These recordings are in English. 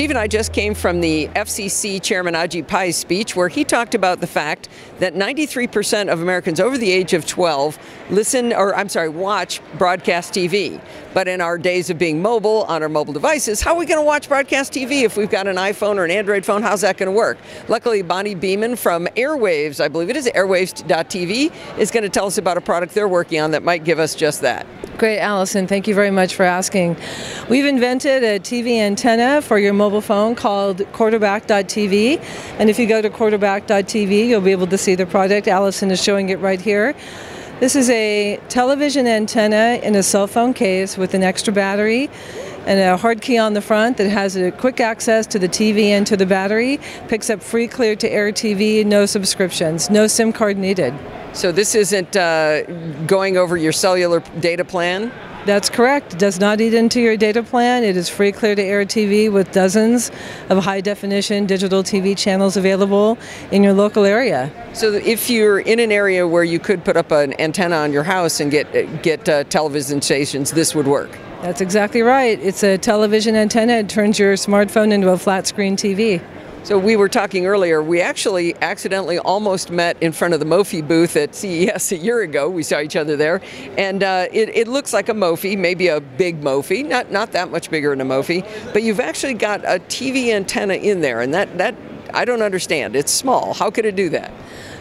Steve and I just came from the FCC Chairman Ajit Pai's speech, where he talked about the fact that 93% of Americans over the age of 12 watch broadcast TV. But in our days of being mobile, on our mobile devices, how are we going to watch broadcast TV if we've got an iPhone or an Android phone? How's that going to work? Luckily, Bonnie Beeman from Airwaves, I believe it is, Airwaves.tv, is going to tell us about a product they're working on that might give us just that. Great, Allison. Thank you very much for asking. We've invented a TV antenna for your mobile phone called quarterback.tv. And if you go to quarterback.tv, you'll be able to see the product. Allison is showing it right here. This is a television antenna in a cell phone case with an extra battery and a hard key on the front that has a quick access to the TV and to the battery. Picks up free clear-to-air TV, no subscriptions, no SIM card needed. So this isn't going over your cellular data plan? That's correct. It does not eat into your data plan. It is free clear-to-air TV with dozens of high-definition digital TV channels available in your local area. So if you're in an area where you could put up an antenna on your house and get television stations, this would work? That's exactly right. It's a television antenna. It turns your smartphone into a flat-screen TV. So we were talking earlier, we actually accidentally almost met in front of the Mophie booth at CES a year ago. We saw each other there, and it looks like a Mophie, maybe a big Mophie, not that much bigger than a Mophie, but you've actually got a TV antenna in there, and that I don't understand. It's small. How could it do that?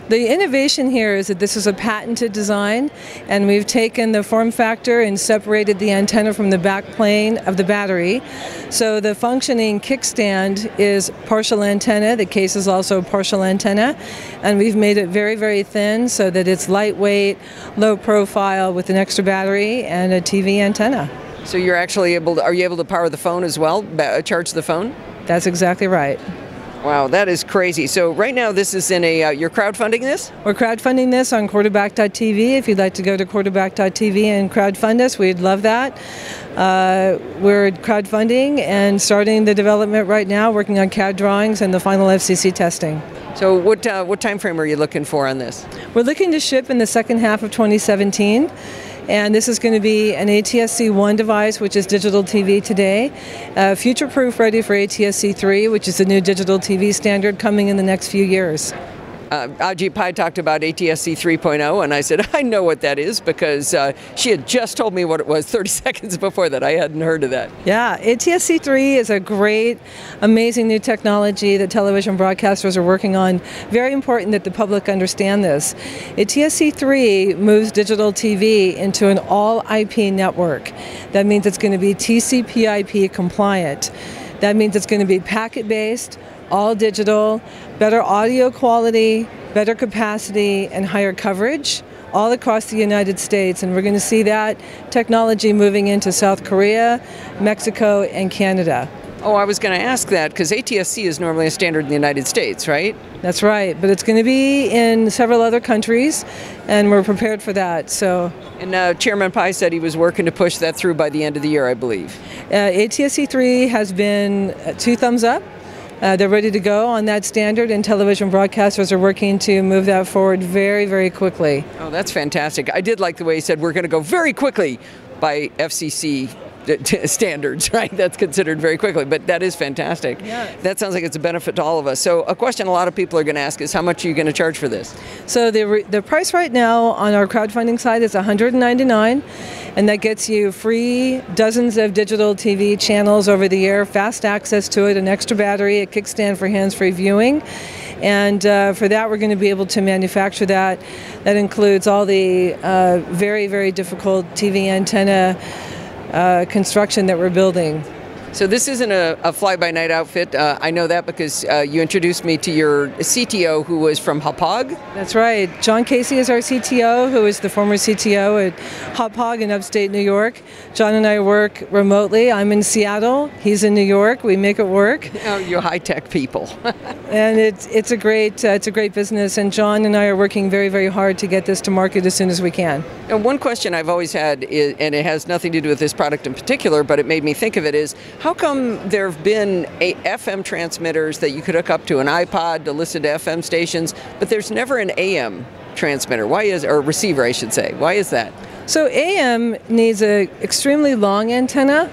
The innovation here is that this is a patented design, and we've taken the form factor and separated the antenna from the back plane of the battery. So the functioning kickstand is partial antenna, the case is also partial antenna, and we've made it very, very thin so that it's lightweight, low profile with an extra battery and a TV antenna. So you're actually are you able to power the phone as well, charge the phone? That's exactly right. Wow, that is crazy. So right now this is in a, you're crowdfunding this? We're crowdfunding this on quarterback.tv. If you'd like to go to quarterback.tv and crowdfund us, we'd love that. We're crowdfunding and starting the development right now, working on CAD drawings and the final FCC testing. So what time frame are you looking for on this? We're looking to ship in the second half of 2017. And this is going to be an ATSC 1 device, which is digital TV today, future-proof ready for ATSC 3, which is the new digital TV standard coming in the next few years. Ajit Pai talked about ATSC 3.0, and I said, I know what that is, because she had just told me what it was 30 seconds before that. I hadn't heard of that. Yeah, ATSC 3 is a great, amazing new technology that television broadcasters are working on. Very important that the public understand this. ATSC 3 moves digital TV into an all-IP network. That means it's going to be TCP/IP compliant. That means it's going to be packet-based, all digital, better audio quality, better capacity, and higher coverage all across the United States. And we're going to see that technology moving into South Korea, Mexico, and Canada. Oh, I was going to ask that, because ATSC is normally a standard in the United States, right? That's right, but it's going to be in several other countries, and we're prepared for that. So, and Chairman Pai said he was working to push that through by the end of the year, I believe. ATSC 3 has been two thumbs up. They're ready to go on that standard, and television broadcasters are working to move that forward very, very quickly. Oh, that's fantastic. I did like the way he said we're going to go very quickly by FCC standards, right? That's considered very quickly, but that is fantastic. Yeah. That sounds like it's a benefit to all of us. So a question a lot of people are going to ask is, how much are you going to charge for this? So the price right now on our crowdfunding side is $199, and that gets you free dozens of digital TV channels over the air, fast access to it, an extra battery, a kickstand for hands-free viewing. And for that, we're going to be able to manufacture that. That includes all the very, very difficult TV antenna construction that we're building. So this isn't a fly-by-night outfit. I know that because you introduced me to your CTO, who was from Hapag. That's right. John Casey is our CTO, who is the former CTO at Hapag in upstate New York. John and I work remotely. I'm in Seattle. He's in New York. We make it work. Oh, you high-tech people. And it's a great business, and John and I are working very, very hard to get this to market as soon as we can. And one question I've always had is, and it has nothing to do with this product in particular, but it made me think of it, is how come there have been FM transmitters that you could hook up to an iPod to listen to FM stations, but there's never an AM transmitter? Why is, or receiver, I should say. Why is that? So AM needs an extremely long antenna,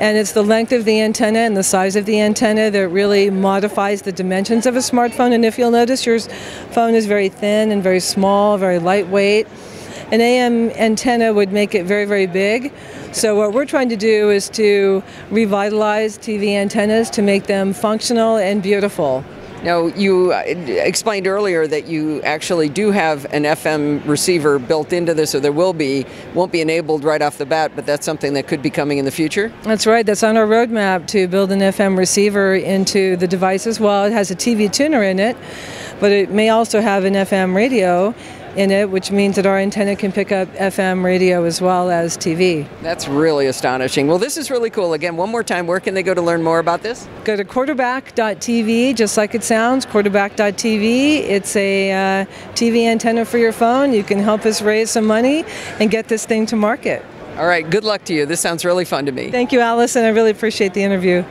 and it's the length of the antenna and the size of the antenna that really modifies the dimensions of a smartphone. And if you'll notice, your phone is very thin and very small, very lightweight. An AM antenna would make it very, very big. So what we're trying to do is to revitalize TV antennas to make them functional and beautiful. Now, you explained earlier that you actually do have an FM receiver built into this, or there will be, won't be enabled right off the bat, but that's something that could be coming in the future? That's right. That's on our roadmap to build an FM receiver into the device as well. It has a TV tuner in it, but it may also have an FM radio in it, which means that our antenna can pick up FM radio as well as TV. That's really astonishing. Well, this is really cool. Again, one more time, where can they go to learn more about this? Go to quarterback.tv, just like it sounds, quarterback.tv. It's a TV antenna for your phone. You can help us raise some money and get this thing to market. All right, good luck to you. This sounds really fun to me. Thank you, Allison. I really appreciate the interview.